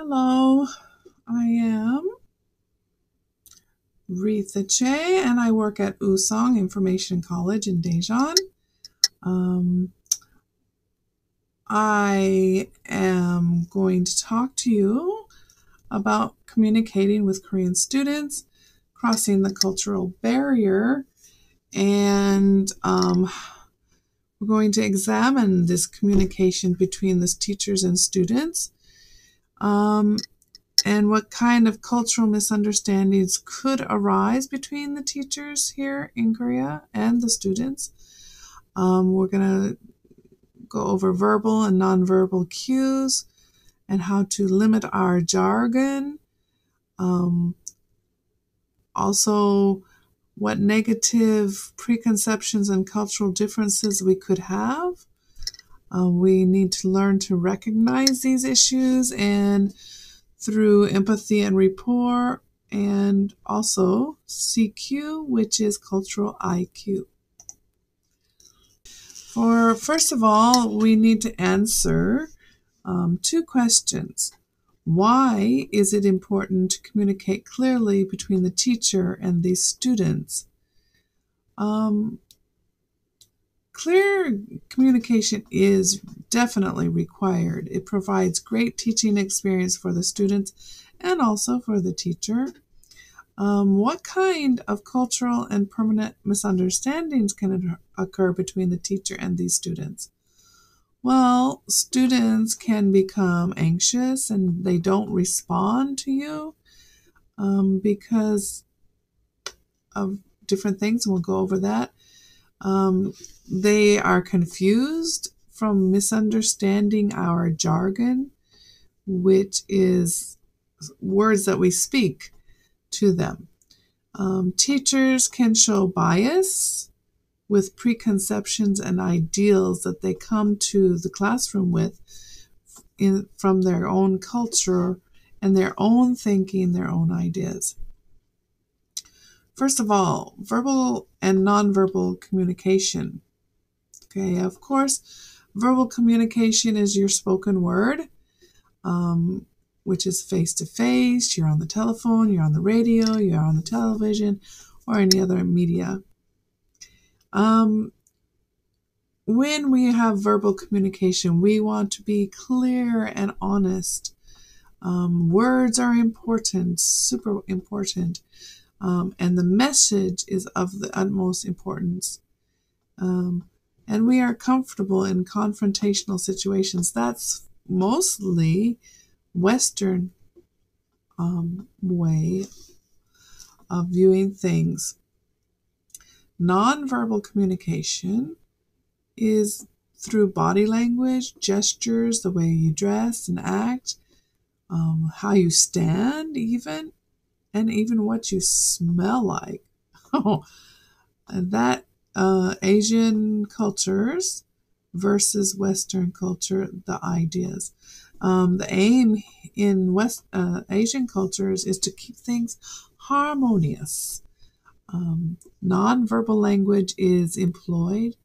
Hello, I am Retha Choi, and I work at Woosong Information College in Daejeon. I am going to talk to you about communicating with Korean students, crossing the cultural barrier, and we're going to examine this communication between the teachers and students, and what kind of cultural misunderstandings could arise between the teachers here in Korea and the students. We're going to go over verbal and nonverbal cues and how to limit our jargon. Also, what negative preconceptions and cultural differences we could have. We need to learn to recognize these issues, and through empathy and rapport, and also CQ, which is cultural IQ. First of all, we need to answer two questions. Why is it important to communicate clearly between the teacher and the students? Clear communication is definitely required. It provides great teaching experience for the students and also for the teacher. What kind of cultural and permanent misunderstandings can occur between the teacher and these students? Well, students can become anxious and they don't respond to you because of different things, and we'll go over that. They are confused from misunderstanding our jargon, which is words that we speak to them. Teachers can show bias with preconceptions and ideals that they come to the classroom with from their own culture and their own thinking, their own ideas. First of all, verbal and nonverbal communication. Okay, of course, verbal communication is your spoken word, which is face-to-face. You're on the telephone, you're on the radio, you're on the television, or any other media. When we have verbal communication, we want to be clear and honest. Words are important, super important, and the message is of the utmost importance. And we are comfortable in confrontational situations. That's mostly Western way of viewing things. Nonverbal communication is through body language, gestures, the way you dress and act, how you stand even, and even what you smell like. And that Asian cultures versus Western culture, the ideas. The aim in Asian cultures is to keep things harmonious. Non-verbal language is employed.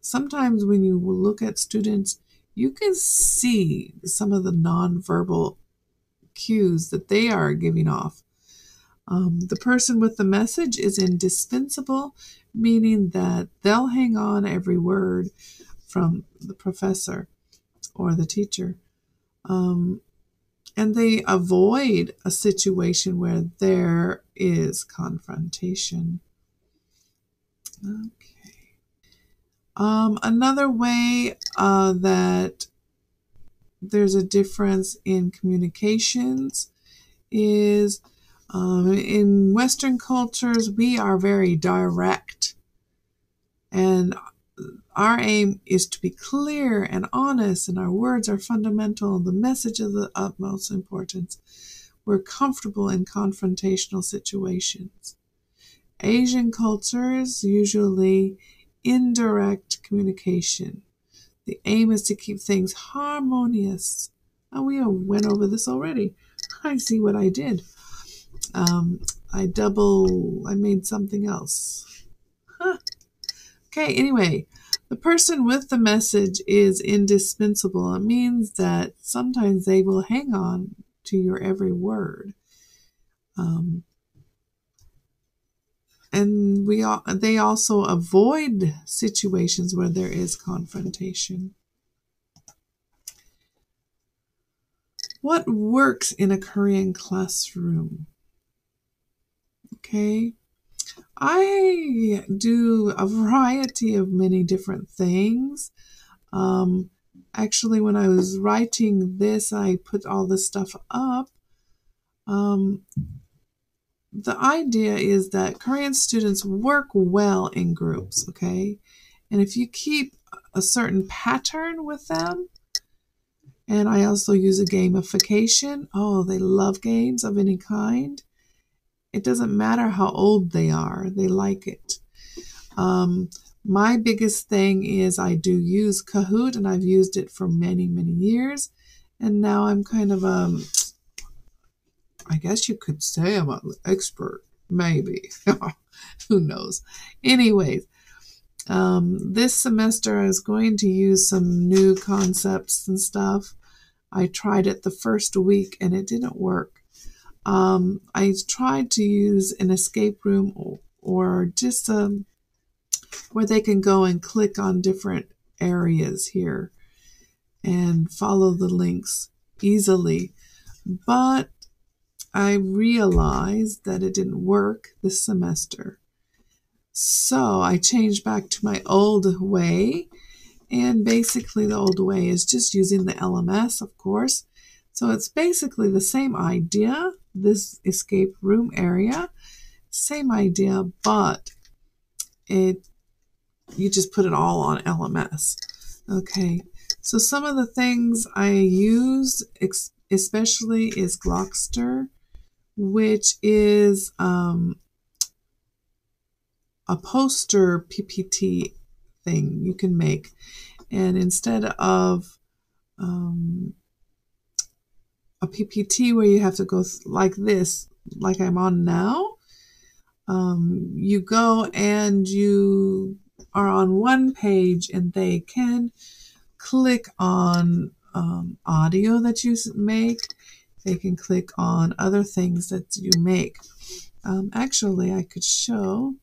Sometimes when you look at students, you can see some of the non-verbal cues that they are giving off. The person with the message is indispensable, meaning that they'll hang on every word from the professor or the teacher. And they avoid a situation where there is confrontation. Okay. Another way that there's a difference in communications is in Western cultures, we are very direct. And our aim is to be clear and honest, and our words are fundamental, the message of the utmost importance. We're comfortable in confrontational situations. Asian cultures usually indirect communication. The aim is to keep things harmonious. And we went over this already. I see what I did. I made something else. Huh. Okay, anyway, The person with the message is indispensable. It means that sometimes they will hang on to your every word. And they also avoid situations where there is confrontation. What works in a Korean classroom? Okay. I do a variety of many different things. Actually, when I was writing this, I put all this stuff up. The idea is that Korean students work well in groups, okay? And if you keep a certain pattern with them, and I also use a gamification. Oh, they love games of any kind. It doesn't matter how old they are. They like it. My biggest thing is I do use Kahoot, and I've used it for many, many years. And now I'm kind of, I guess you could say I'm an expert. Maybe. Who knows? Anyways, this semester I was going to use some new concepts and stuff. I tried it the first week, and it didn't work. I tried to use an escape room or just where they can go and click on different areas here and follow the links easily. But I realized that it didn't work this semester. So I changed back to my old way. And basically the old way is just using the LMS, of course. So it's basically the same idea, this escape room area, same idea, but you just put it all on LMS. Okay, so some of the things I use especially is Glogster, which is a poster PPT thing you can make. And instead of a PPT where you have to go like this, like I'm on now, you go and you are on one page and they can click on audio that you make. They can click on other things that you make. Actually, I could show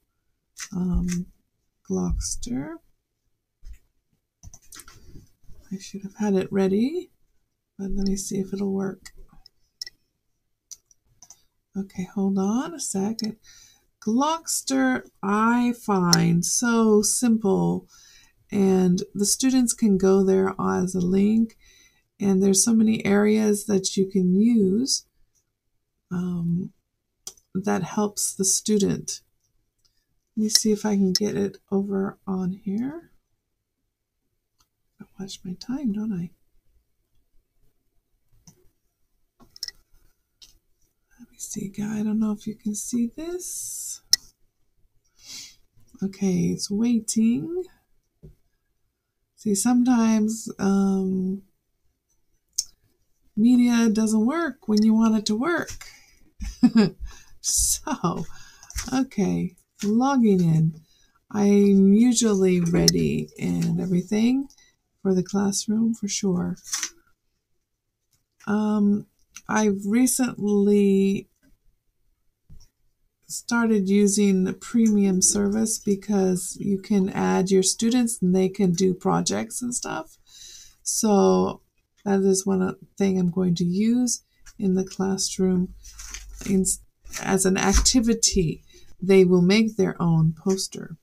Glogster. I should have had it ready. But let me see if it'll work. Okay, hold on a second. Glogster, I find so simple, and the students can go there as a link, and there's so many areas that you can use that helps the student. Let me see if I can get it over on here. I watch my time, don't I? See, I don't know if you can see this. Okay, it's waiting. See, sometimes media doesn't work when you want it to work. So, okay, logging in. I'm usually ready and everything for the classroom for sure. I've recently started using the premium service because you can add your students and they can do projects and stuff. So that is one thing I'm going to use in the classroom as an activity. They will make their own poster.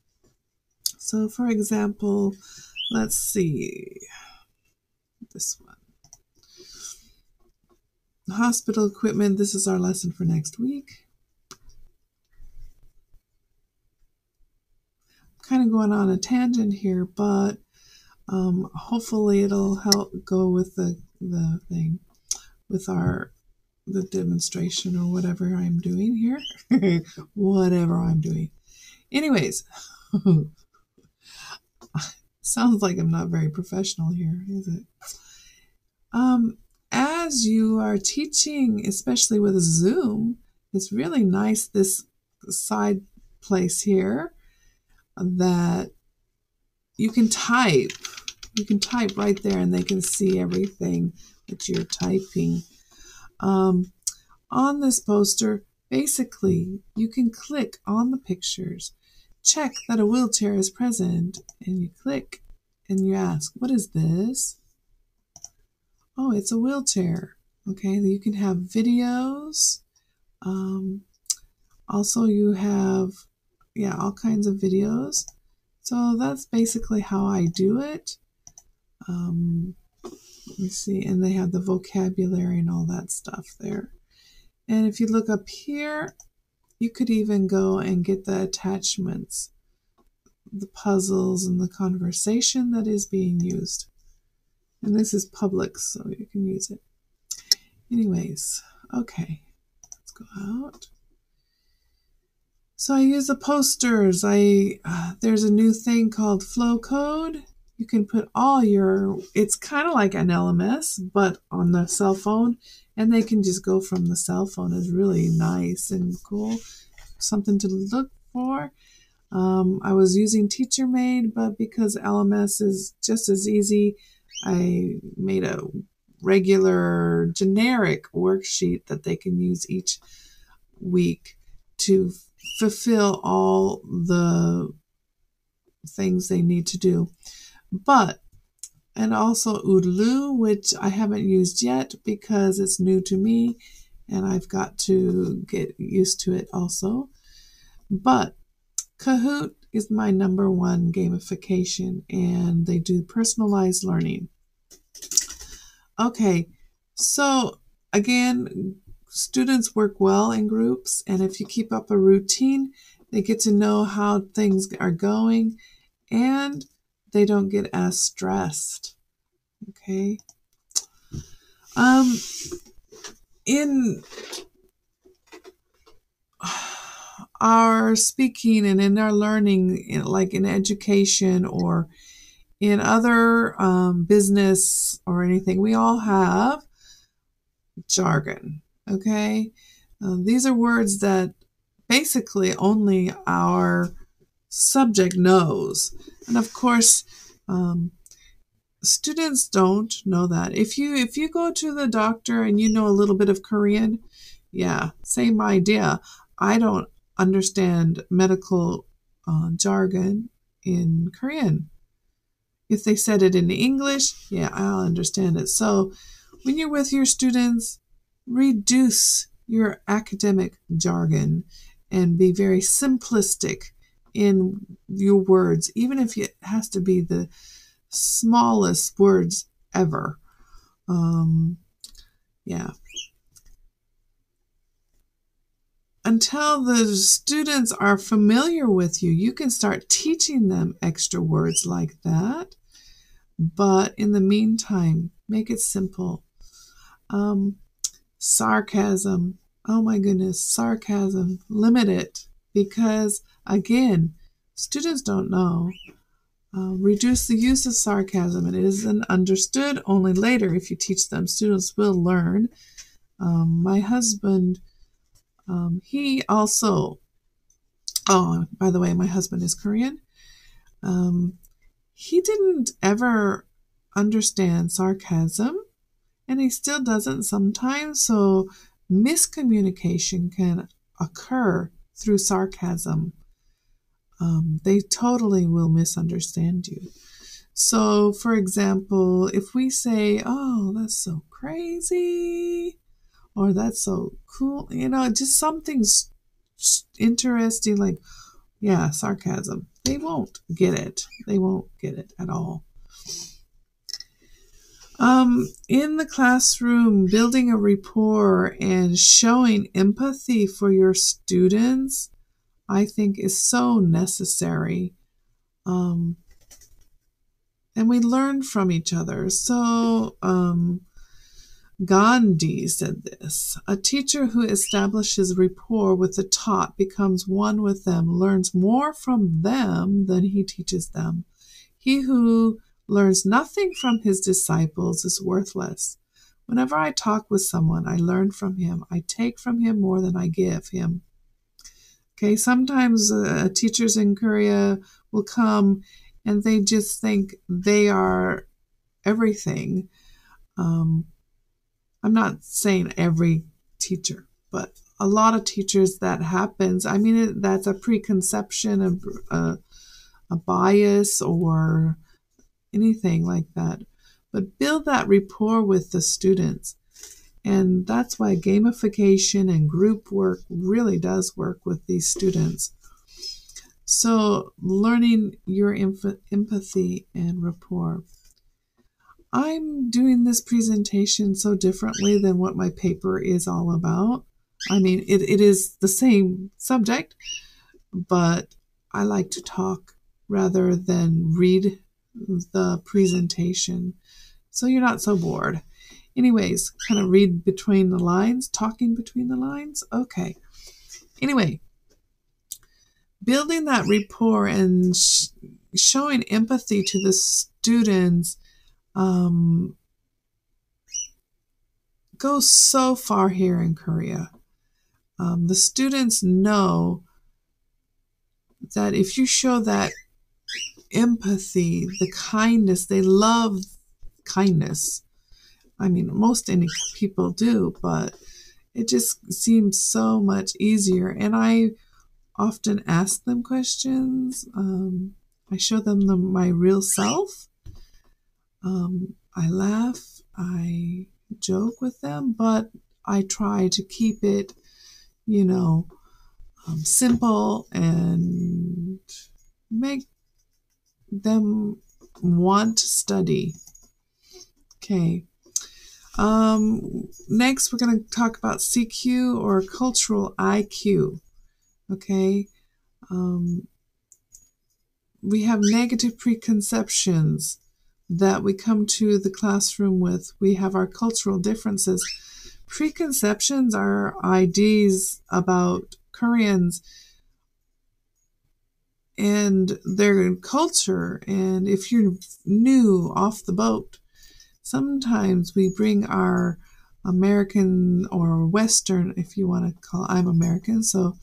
So for example, let's see this one. Hospital equipment. This is our lesson for next week. Kind of going on a tangent here, but hopefully it'll help go with the thing, with the demonstration or whatever I'm doing here. Whatever I'm doing. Anyways, sounds like I'm not very professional here, is it? As you are teaching, especially with Zoom, it's really nice, this side place here, that You can type right there and they can see everything that you're typing. On this poster, basically, you can click on the pictures, check that a wheelchair is present, and you click and you ask, what is this? Oh, it's a wheelchair. Okay, you can have videos. Also, you have, yeah, all kinds of videos. So that's basically how I do it. Let me see, and they have the vocabulary and all that stuff there. And if you look up here, you could even go and get the attachments, the puzzles, and the conversation that is being used. And this is public, so you can use it. Anyways, okay, let's go out. So I use the posters. There's a new thing called Flowcode. You can put all your, it's kind of like an LMS, but on the cell phone, and they can just go from the cell phone. It's really nice and cool. Something to look for. I was using Teacher Made, but because LMS is just as easy, I made a regular generic worksheet that they can use each week to fulfill all the things they need to do. But, and also Udlu, which I haven't used yet because it's new to me and I've got to get used to it also. But Kahoot is my #1 gamification, and they do personalized learning. Okay, so again, students work well in groups, and if you keep up a routine, they get to know how things are going and they don't get as stressed. Okay. In our speaking and in our learning, like in education or in other business or anything, we all have jargon. Okay, these are words that basically only our subject knows. And of course, students don't know that. If you go to the doctor and you know a little bit of Korean, yeah, same idea. I don't understand medical jargon in Korean. If they said it in English, yeah, I'll understand it. So when you're with your students, reduce your academic jargon and be very simplistic in your words, even if it has to be the smallest words ever. Yeah. Until the students are familiar with you, you can start teaching them extra words like that. But in the meantime, make it simple. Sarcasm. Oh my goodness, sarcasm. Limit it because, again, students don't know. Reduce the use of sarcasm. It isn't understood only later if you teach them. Students will learn. My husband, he also, oh, by the way, my husband is Korean. He didn't ever understand sarcasm. And he still doesn't sometimes, so miscommunication can occur through sarcasm. They totally will misunderstand you. So, for example, if we say, oh, that's so crazy, or that's so cool, you know, just something interesting, like, yeah, sarcasm. They won't get it. They won't get it at all. In the classroom, building a rapport and showing empathy for your students, I think is so necessary. And we learn from each other. So Gandhi said this, a teacher who establishes rapport with the taught becomes one with them, learns more from them than he teaches them. He who learns nothing from his disciples is worthless. Whenever I talk with someone, I learn from him. I take from him more than I give him. Okay, sometimes teachers in Korea will come and they just think they are everything. I'm not saying every teacher, but a lot of teachers that happens. I mean, that's a preconception, a bias or anything like that. But build that rapport with the students. And that's why gamification and group work really does work with these students. So learning your empathy and rapport. I'm doing this presentation so differently than what my paper is all about. I mean, it is the same subject, but I like to talk rather than read the presentation. So you're not so bored. Anyways, kind of read between the lines, talking between the lines. Okay. Anyway, building that rapport and showing empathy to the students goes so far here in Korea. The students know that if you show that empathy, the kindness, they love kindness. I mean, most any people do, but it just seems so much easier. And I often ask them questions. I show them my real self. I laugh, I joke with them, but I try to keep it, you know, simple and make them want to study. Okay. Next, we're going to talk about CQ or cultural IQ. Okay. We have negative preconceptions that we come to the classroom with. We have our cultural differences. Preconceptions are ideas about Koreans and their culture. And if you're new off the boat, sometimes we bring our American or Western, if you want to call it, I'm American, so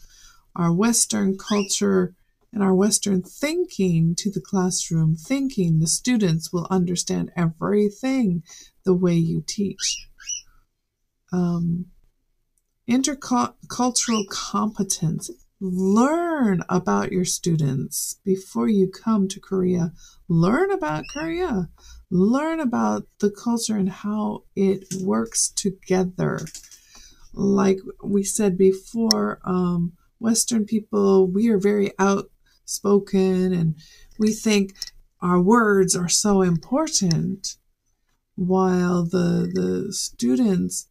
our Western culture and our Western thinking to the classroom, thinking the students will understand everything the way you teach. Intercultural competence. Learn about your students before you come to Korea. Learn about Korea. Learn about the culture and how it works together. Like we said before, Western people, we are very outspoken and we think our words are so important, while the students,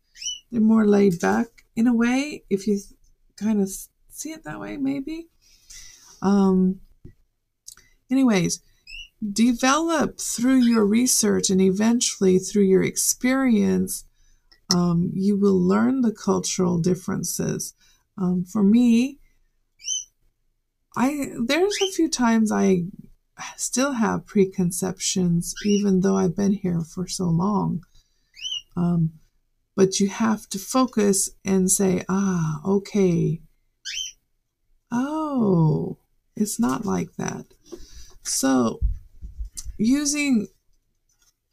they're more laid back in a way, if you kind of see it that way, maybe. Anyways, develop through your research and eventually through your experience, you will learn the cultural differences. For me, there's a few times I still have preconceptions, even though I've been here for so long. But you have to focus and say, ah, okay, oh, it's not like that. So using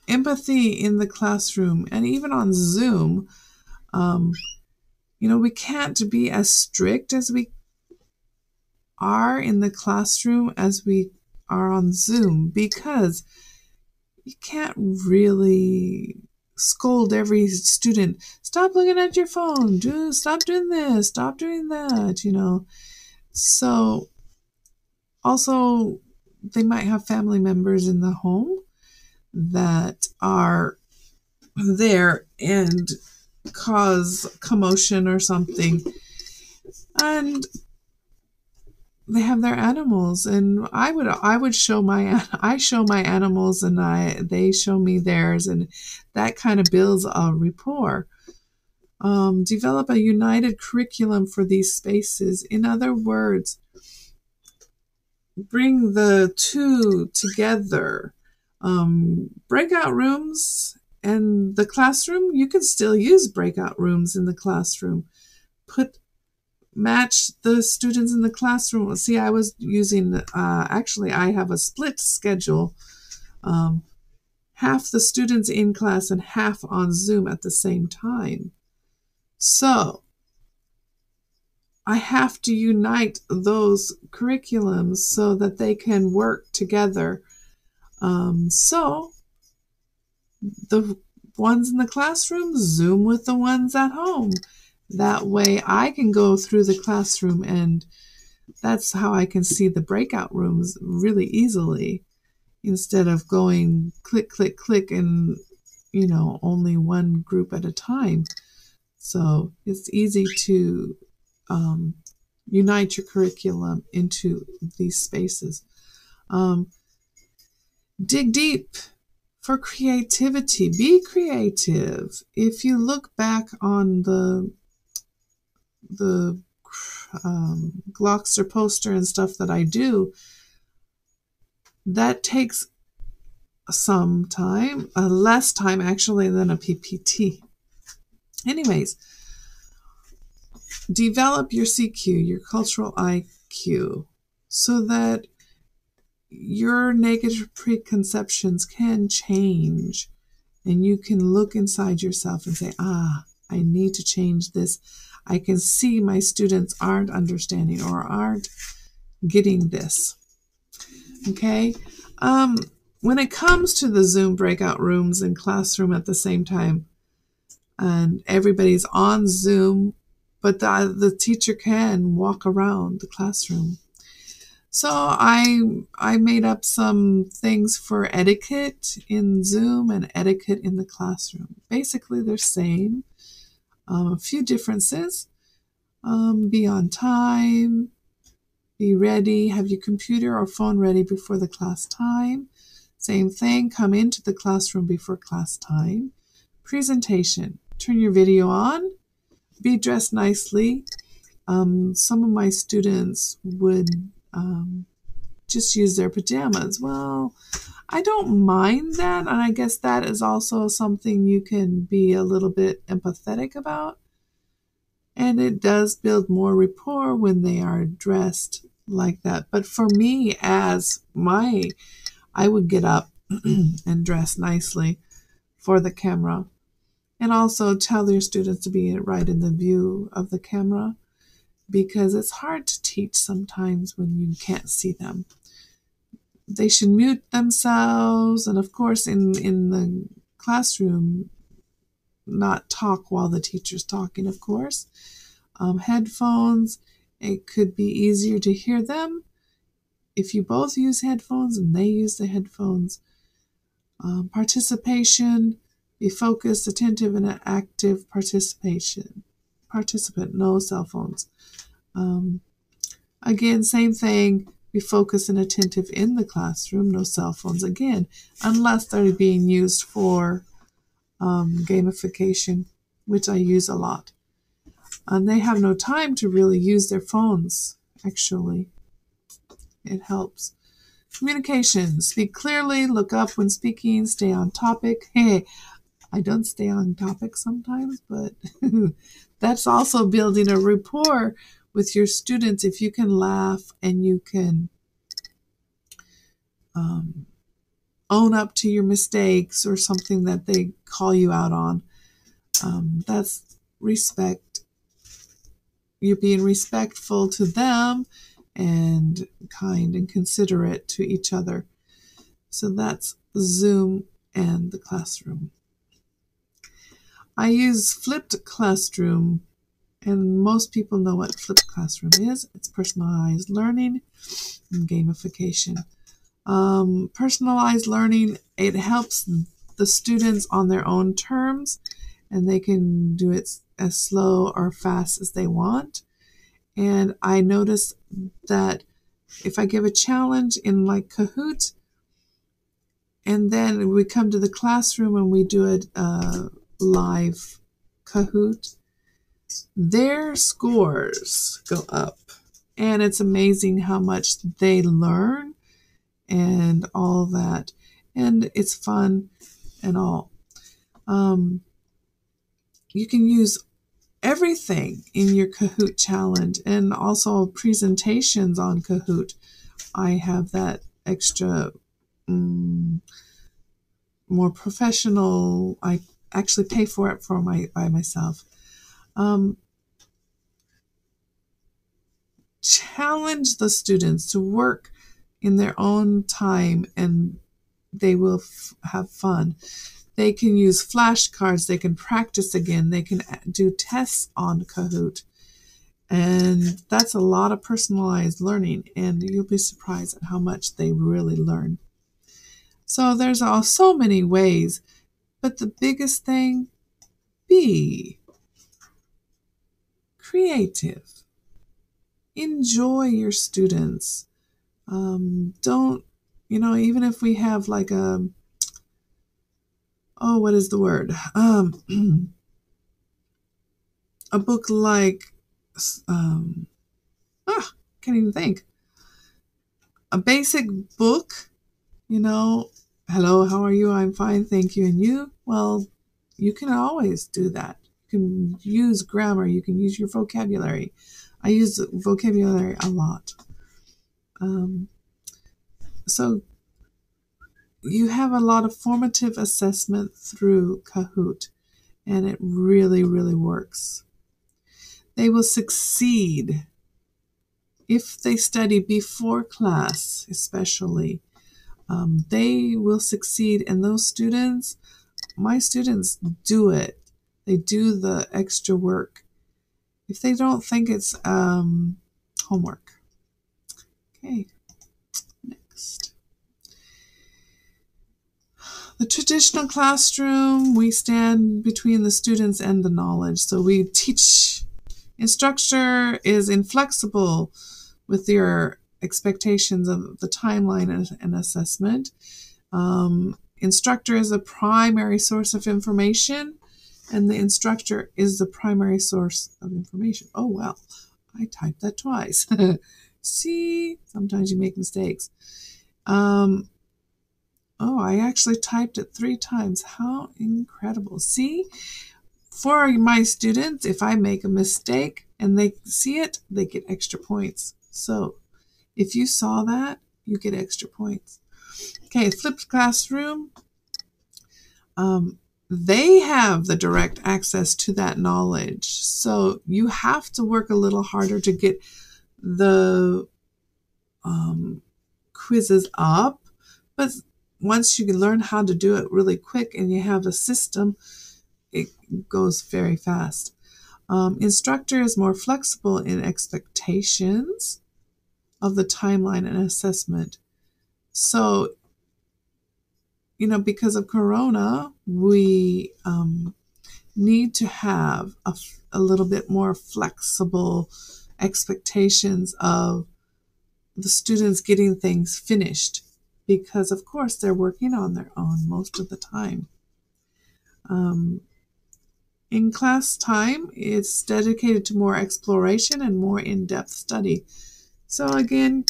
empathy in the classroom and even on Zoom, you know, we can't be as strict as we are in the classroom as we are on Zoom, because you can't really scold every student. Stop looking at your phone. Stop doing this. Stop doing that, you know. So also they might have family members in the home that are there and cause commotion or something, and they have their animals, and I would show my animals, and they show me theirs, and that kind of builds a rapport. Develop a united curriculum for these spaces. In other words, bring the two together. Breakout rooms. And the classroom, you can still use breakout rooms in the classroom. Put match the students in the classroom. See, I was using, actually, I have a split schedule. Half the students in class and half on Zoom at the same time. So I have to unite those curriculums so that they can work together. So the ones in the classroom Zoom with the ones at home. That way I can go through the classroom, and that's how I can see the breakout rooms really easily, instead of going click, click, click, and, you know, only one group at a time. So it's easy to unite your curriculum into these spaces. Dig deep for creativity. Be creative. If you look back on the Glogster poster and stuff that I do, that takes some time, less time actually than a PPT. Anyways, develop your CQ, your cultural IQ, so that your negative preconceptions can change and you can look inside yourself and say, ah, I need to change this. I can see my students aren't understanding or aren't getting this. Okay, when it comes to the Zoom breakout rooms and classroom at the same time, and everybody's on Zoom, but the teacher can walk around the classroom. So I made up some things for etiquette in Zoom and etiquette in the classroom. Basically, they're same. A few differences. Be on time. Be ready. Have your computer or phone ready before the class time. Same thing. Come into the classroom before class time. Presentation. Turn your video on. Be dressed nicely. Some of my students would just use their pajamas. Well, I don't mind that. And I guess that is also something you can be a little bit empathetic about. And it does build more rapport when they are dressed like that. But for me, I would get up and dress nicely for the camera, and also tell your students to be right in the view of the camera, because it's hard to teach sometimes when you can't see them. They should mute themselves, and of course in the classroom, not talk while the teacher's talking, of course. Headphones, it could be easier to hear them if you both use headphones and they use the headphones. Participation, be focused, attentive, and active participant, no cell phones. Again, same thing, be focused and attentive in the classroom, no cell phones again, unless they're being used for gamification, which I use a lot. And they have no time to really use their phones, actually. It helps. Communication. Speak clearly, look up when speaking, stay on topic. Hey, I don't stay on topic sometimes, but that's also building a rapport with your students. If you can laugh and you can own up to your mistakes or something that they call you out on. That's respect. You're being respectful to them and kind and considerate to each other. So that's Zoom and the classroom. I use flipped classroom, and most people know what flipped classroom is. It's personalized learning and gamification. Personalized learning, it helps the students on their own terms, and they can do it as slow or fast as they want. And I notice that if I give a challenge in like Kahoot, and then we come to the classroom and we do a live Kahoot, their scores go up, and it's amazing how much they learn and all that, and it's fun and all. You can use everything in your Kahoot challenge, and also presentations on Kahoot. I have that extra more professional. I actually pay for it for by myself. Challenge the students to work in their own time, and they will have fun. They can use flashcards. They can practice again. They can do tests on Kahoot. And that's a lot of personalized learning, and you'll be surprised at how much they really learn. So there's so many ways, but the biggest thing, be creative. Enjoy your students. Don't, you know, even if we have like a, oh, what is the word? A book like, can't even think. A basic book, you know, hello, how are you? I'm fine, thank you, and you? Well, you can always do that. You can use grammar. You can use your vocabulary. I use vocabulary a lot. So you have a lot of formative assessment through Kahoot, and it really, really works. They will succeed if they study before class, especially. They will succeed, and those students, my students, do it. They do the extra work if they don't think it's homework. Okay, next. The traditional classroom, we stand between the students and the knowledge, so we teach. Instructor is inflexible with your expectations of the timeline and assessment. Instructor is a primary source of information, and the instructor is the primary source of information. Oh, well, I typed that twice. See, sometimes you make mistakes. Oh, I actually typed it 3 times. How incredible. See? For my students, if I make a mistake and they see it, they get extra points. So if you saw that, you get extra points. Okay, flipped classroom. They have the direct access to that knowledge. So you have to work a little harder to get the quizzes up. But once you learn how to do it really quick and you have a system, it goes very fast. Instructor is more flexible in expectations of the timeline and assessment. So, you know, because of Corona, we need to have a little bit more flexible expectations of the students getting things finished, because of course they're working on their own most of the time. In class time, it's dedicated to more exploration and more in-depth study. So again,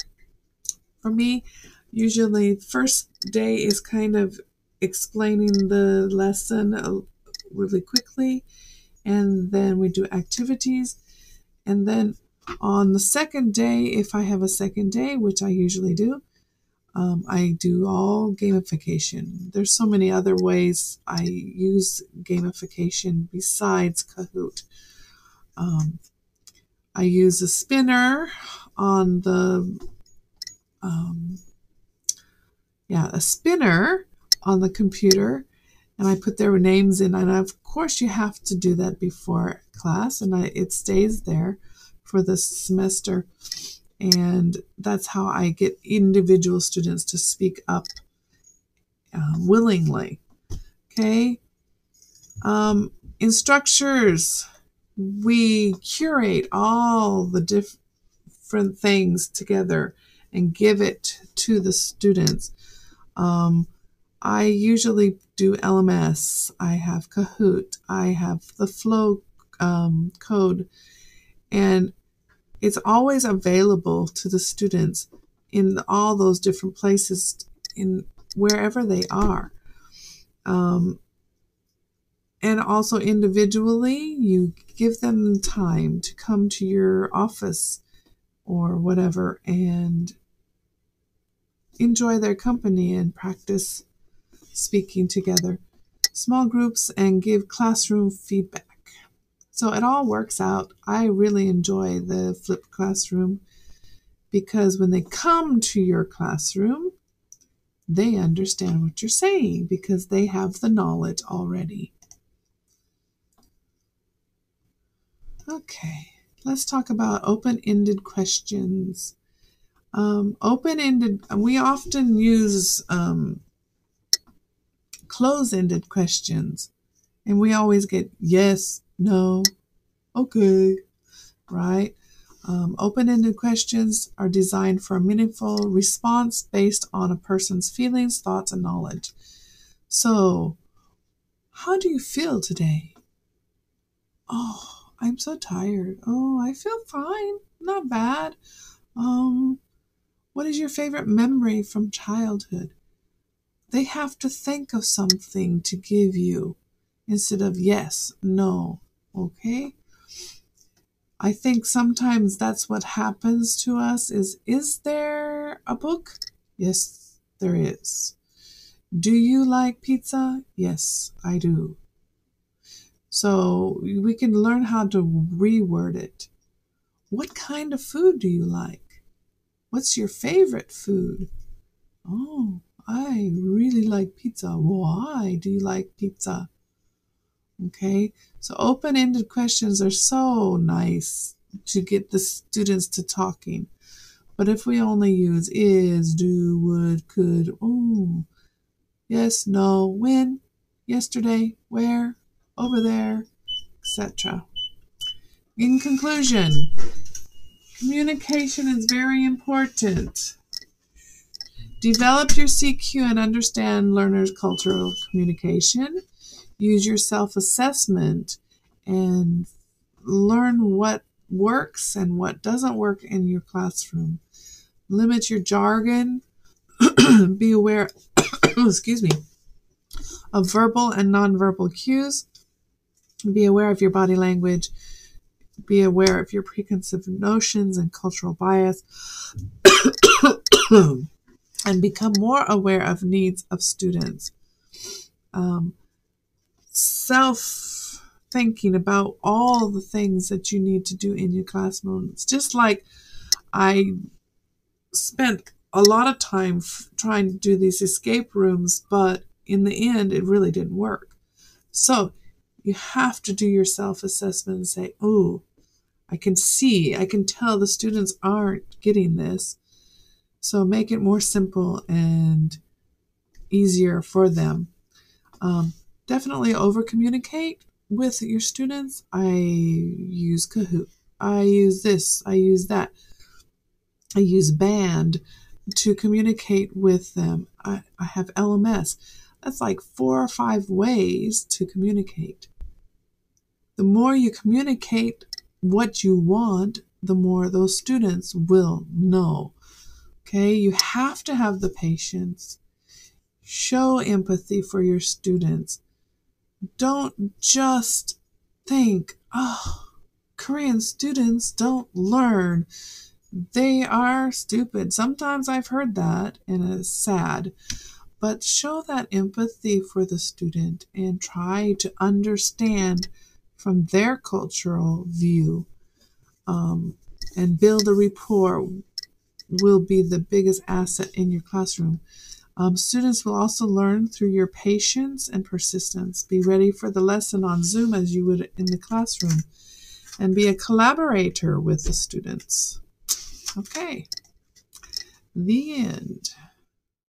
for me, usually first day is kind of explaining the lesson really quickly, and then we do activities. And then on the second day, if I have a second day, which I usually do, I do all gamification. There's so many other ways I use gamification besides Kahoot. I use a spinner on the, computer, and I put their names in. And of course, you have to do that before class, and it stays there for the semester. And that's how I get individual students to speak up willingly. Okay. Instructors, we curate all the different things together and give it to the students. I usually do LMS. I have Kahoot. I have the Flowcode, and it's always available to the students in all those different places, in wherever they are. And also individually, you give them time to come to your office or whatever and enjoy their company and practice speaking together. Small groups and give classroom feedback. So it all works out. I really enjoy the flipped classroom because when they come to your classroom, they understand what you're saying because they have the knowledge already. Okay, let's talk about open-ended questions. Open-ended, we often use close-ended questions, and we always get yes, no, okay, right? Open-ended questions are designed for a meaningful response based on a person's feelings, thoughts, and knowledge. So, how do you feel today? Oh, I'm so tired. Oh, I feel fine. Not bad. What is your favorite memory from childhood? They have to think of something to give you instead of yes, no, okay? I think sometimes that's what happens to us is there a book? Yes, there is. Do you like pizza? Yes, I do. So we can learn how to reword it. What kind of food do you like? What's your favorite food? Oh, I really like pizza. Why do you like pizza? Okay, so open-ended questions are so nice to get the students to talking. But if we only use is, do, would, could, oh, yes, no, when, yesterday, where, over there, etc. In conclusion, communication is very important. Develop your CQ and understand learners' cultural communication. Use your self-assessment and learn what works and what doesn't work in your classroom. Limit your jargon. Be aware, excuse me, of verbal and nonverbal cues. Be aware of your body language. Be aware of your preconceived notions and cultural bias. And become more aware of needs of students. Self-thinking about all the things that you need to do in your classroom. It's just like I spent a lot of time trying to do these escape rooms, but in the end, it really didn't work. So you have to do your self-assessment and say, oh, I can see, I can tell the students aren't getting this. So make it more simple and easier for them. Definitely over-communicate with your students. I use Kahoot. I use this. I use that. I use Band to communicate with them. I have LMS. That's like 4 or 5 ways to communicate. The more you communicate what you want, the more those students will know. Okay, you have to have the patience. Show empathy for your students. Don't just think, oh, Korean students don't learn. They are stupid. Sometimes I've heard that and it's sad. But show that empathy for the student and try to understand from their cultural view and build a rapport will be the biggest asset in your classroom. Students will also learn through your patience and persistence. Be ready for the lesson on Zoom as you would in the classroom and be a collaborator with the students. Okay, the end.